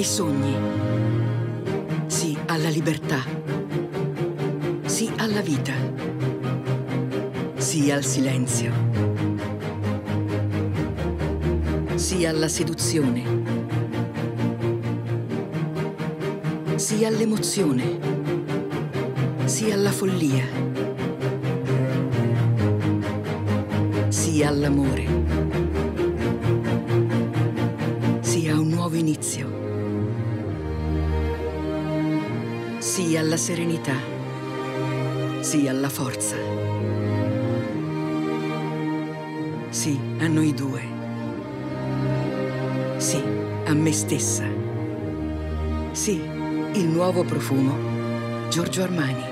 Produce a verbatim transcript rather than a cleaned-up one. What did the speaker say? ai sogni. Sì alla libertà. Sì alla vita. Sì al silenzio. Sì alla seduzione. Sì all'emozione. Sì alla follia. Sì all'amore. Inizio. Sì alla serenità. Sì alla forza. Sì a noi due. Sì a me stessa. Sì, il nuovo profumo. Giorgio Armani.